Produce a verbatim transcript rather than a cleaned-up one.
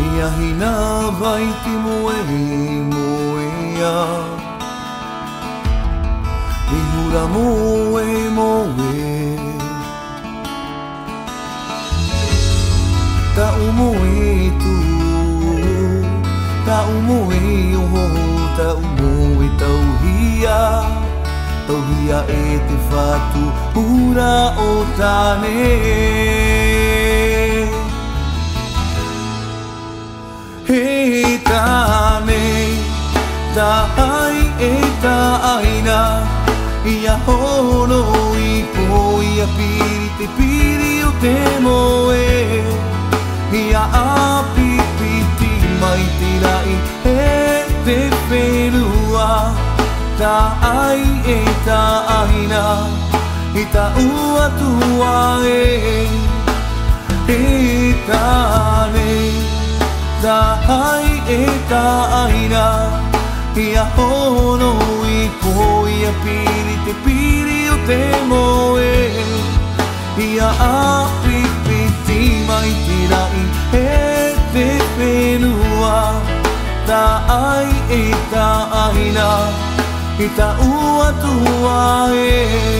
יהינה ויתימוהם מויה ויהורמו אמוהם תאומו איתו תאומו איהו תאומו איתאוהיה תאוהיה איתפתו הורא אותנה Etane, tai etaina, ia hono ipo, ia pirite pirio temoe, ia apipiti maitirai e te pelua, tai etaina, ita ua tua e, etane. Dai etaina, ia hono ipo, ia pirite pirio temoe, ia apipiti maitirai e te pelua. Dai etaina, ita ua tua e.